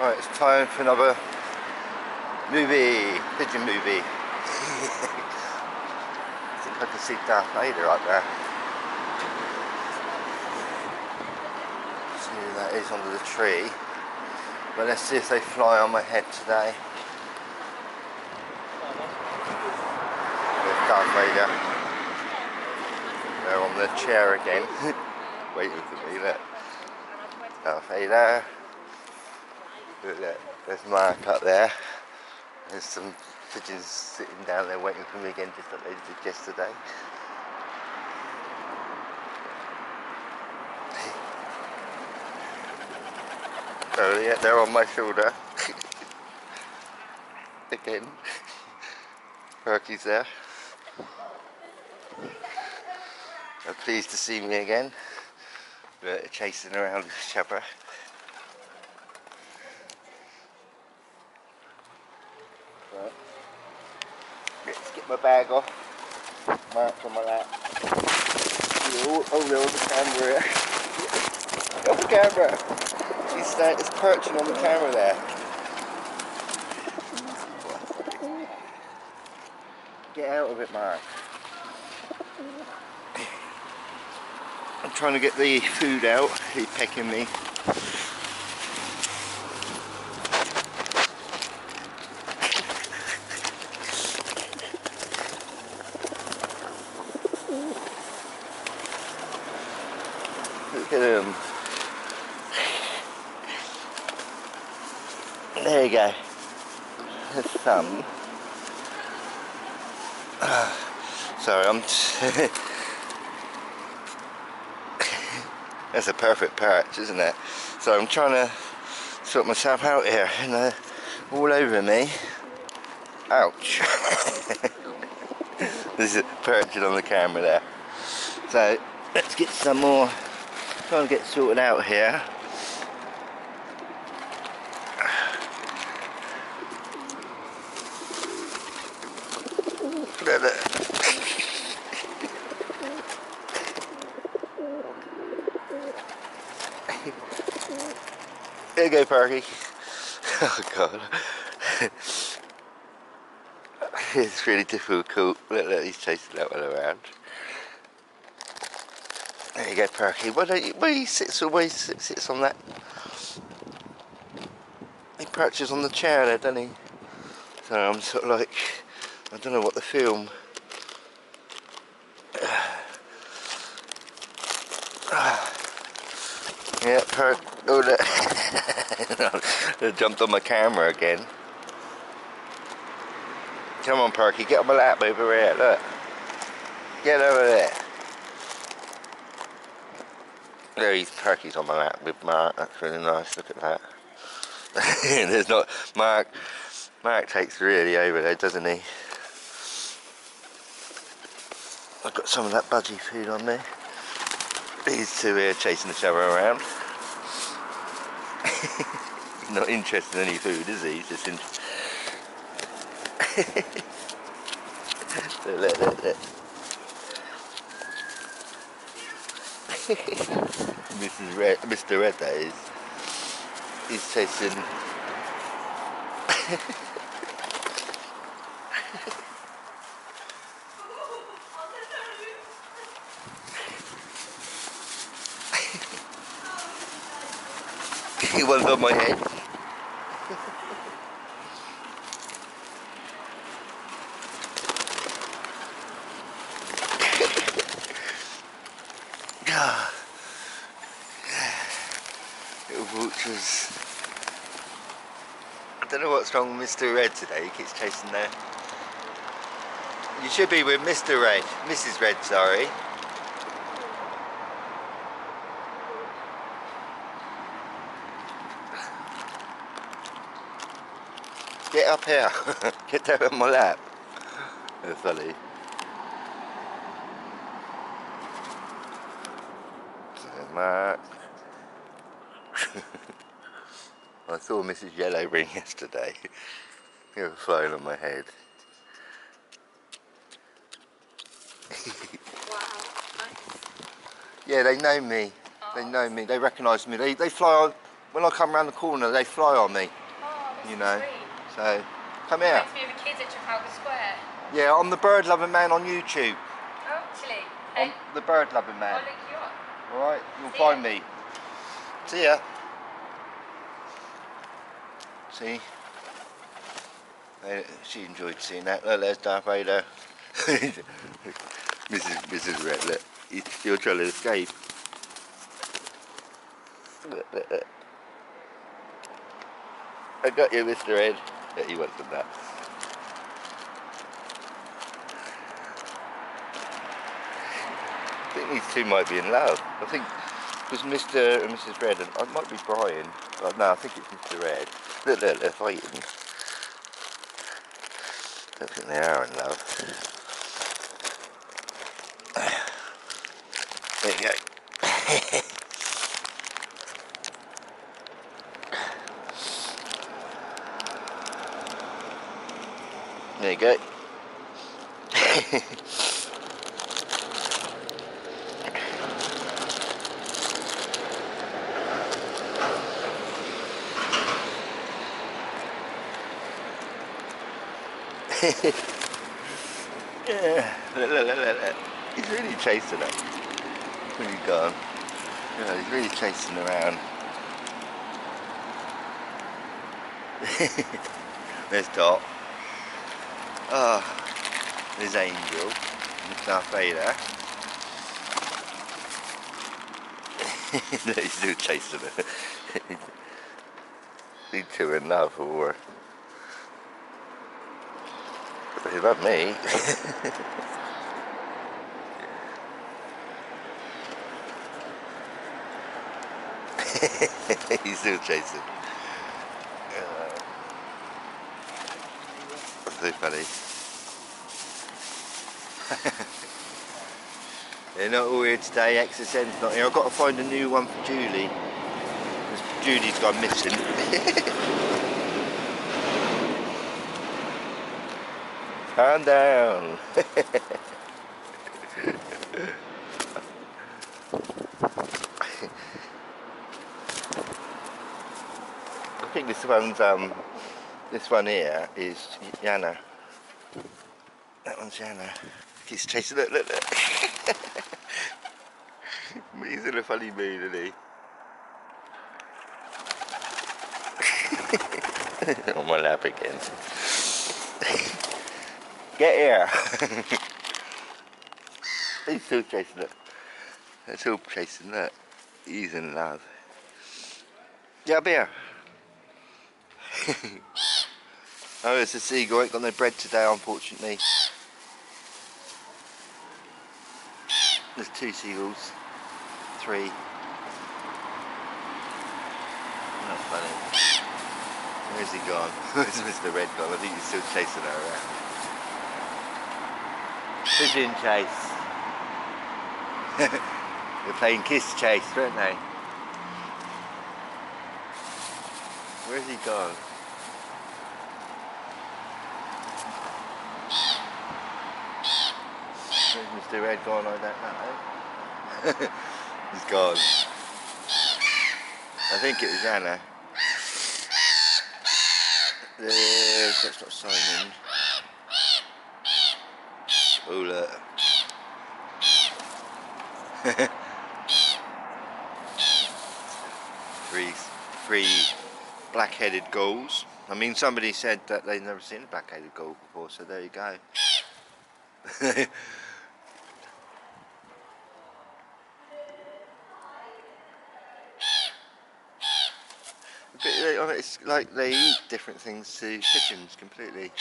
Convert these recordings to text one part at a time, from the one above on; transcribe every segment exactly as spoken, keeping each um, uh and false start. Right, it's time for another movie, pigeon movie. I think I can see Darth Vader up there. See who that is under the tree. But let's see if they fly on my head today. There's Darth Vader. They're on the chair again. Waiting for me, look. Darth Vader. Look, look, there's Mark up there. There's some pigeons sitting down there waiting for me again, just like they did yesterday. Oh yeah, they're on my shoulder. Again. Perky's there. They're pleased to see me again. They're chasing around each other. Right. Let's get my bag off. Mark from my lap. Oh, oh, there was a camera here. There's a camera! He's uh, it's perching on the camera there. Get out of it, Mark. I'm trying to get the food out. He's pecking me. Look at him. There you go. His thumb. Uh, sorry, I'm. That's a perfect perch, isn't it? So I'm trying to sort myself out here, and uh, all over me. Ouch! This is perching on the camera there. So let's get some more. Trying to get sorted out here. There you go, Perky. Oh God, it's really difficult. Look, look, he's chasing that one around. There you go, Perky. Why don't you, why he sits always sits, sits on that? He perches on the chair there, doesn't he? So I'm sort of like, I don't know what the film. Yeah, Perk. Oh, that. They jumped on my camera again. Come on, Perky, get on my lap over here. Look, get over there. There, he's Perky's on my lap with Mark. That's really nice. Look at that. There's not Mark. Mark takes really over there, doesn't he? I've got some of that budgie food on me. These two here chasing each other around. He's not interested in any food, is he? He's just in. There, there, there, there. Missus Red, Mister Red, that is. He's chasing. He one's on my head. Vultures. I don't know what's wrong with Mister Red today. He keeps chasing there. You should be with Mister Red, Missus Red, sorry. Get up here. Get down on my lap. They're funny. There's Mark. I saw Missus Yellow Ring yesterday. They were flying on my head. Wow. Nice. Yeah, they know me. Oh. They know me. They recognise me. They they fly on. when I come round the corner, they fly on me. Oh, that's you know. Sweet. So, come here. Reminds me of the kids at Trafalgar Square. Yeah, I'm the Bird Loving Man on YouTube. Oh, actually. Hey. I'm the Bird Loving Man. I'll look you up. All right, you'll See find ya. me. See ya. See? They, she enjoyed seeing that. Look, there's Darth Vader. Mrs. Mrs. Ratlet. He's still trying to escape. I got you, Mister Ed. Yeah, he wants some that. I think these two might be in love. I think because Mister and Missus Red, and I might be Brian. Oh, no, I think it's Mister Red. Look, look, they're fighting. I don't think they are in love. There you go. There you go. Yeah, look, look, look, look. He's really chasing it. When he's gone. Yeah, he's really chasing around. There's Dot. Oh, there's Angel, there's Darth Vader. He's still chasing her. These two are in love, or they love me. He's still chasing. Funny. They're not all here today. X S N's not here. I've got to find a new one for Julie. Julie's gone missing. Calm down. I think this one's um. This one here is Yana. That one's Yana. He's chasing it, look, look. He's in a funny mood, isn't he? On my lap again. Get here. He's still chasing it. They're still chasing that. He's in love. Yeah, beer. Oh, it's a seagull. I ain't got no bread today, unfortunately. There's two seagulls. Three. Not funny. Where's he gone? Where's Mister Red gone? I think he's still chasing her around. Pigeon chase. They're playing kiss chase, weren't they? Where's he gone? Mister Red gone like that now. He's gone. I think it was Anna. There, that's not Simon. Oh look. three, three black-headed gulls. I mean, somebody said that they've never seen a black-headed gull before, so there you go. It's like they eat different things to pigeons completely.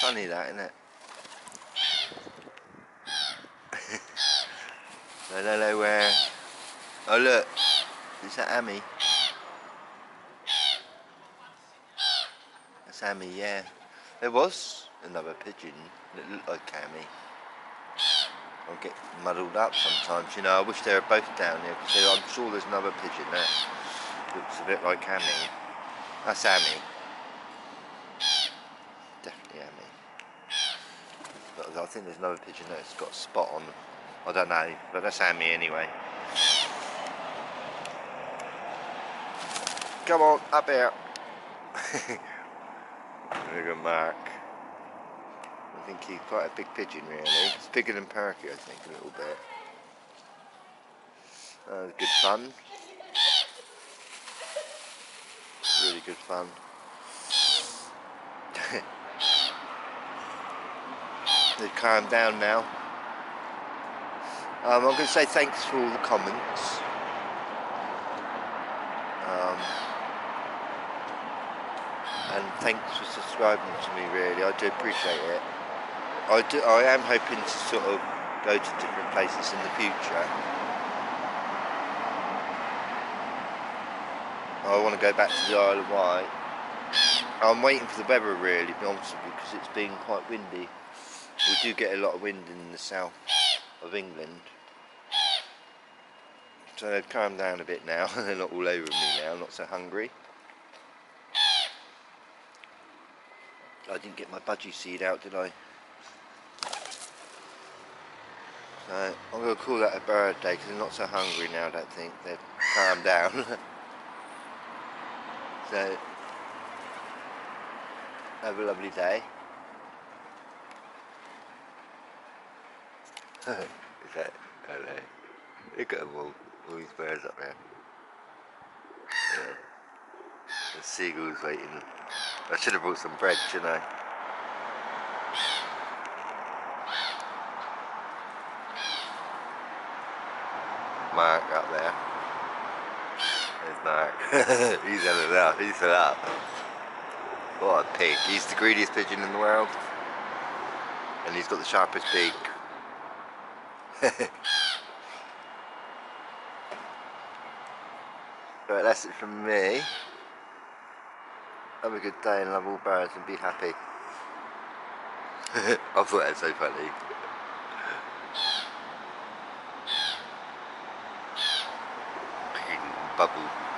Funny that, isn't it? I don't know where. Oh look, is that Amy? That's Amy, yeah. There was another pigeon that looked like Amy. I'll get muddled up sometimes, you know. I wish they were both down here because I'm sure there's another pigeon there. Looks a bit like Amy. That's Amy. Definitely Amy. But I think there's another pigeon that's got a spot on them. I don't know, but that's Amy anyway. Come on, up here. Look at Mark. I think he's quite a big pigeon, really. It's bigger than Parakeet, I think, a little bit. That was good fun. Really good fun. They've calmed down now. Um, I'm going to say thanks for all the comments. Um, and thanks for subscribing to me, really. I do appreciate it. I do, I am hoping to sort of go to different places in the future. I want to go back to the Isle of Wight. I'm waiting for the weather, really, to be honest with you, because it's been quite windy. We do get a lot of wind in the south of England. So they've calmed down a bit now. They're not all over me now, not so hungry. I didn't get my budgie seed out, did I? So I'm going to call that a birthday because they're not so hungry now, I don't think. They've calmed down. So, have a lovely day. Is that, I don't know. Look at them all. All these birds up there. Yeah. The seagulls waiting. I should have brought some bread, shouldn't I? Mark up there. There's Mark. He's had enough. He's had up. What a pig. He's the greediest pigeon in the world. And he's got the sharpest beak. Right, that's it from me. Have a good day and love all birds and be happy. I thought that was so funny. Bubble.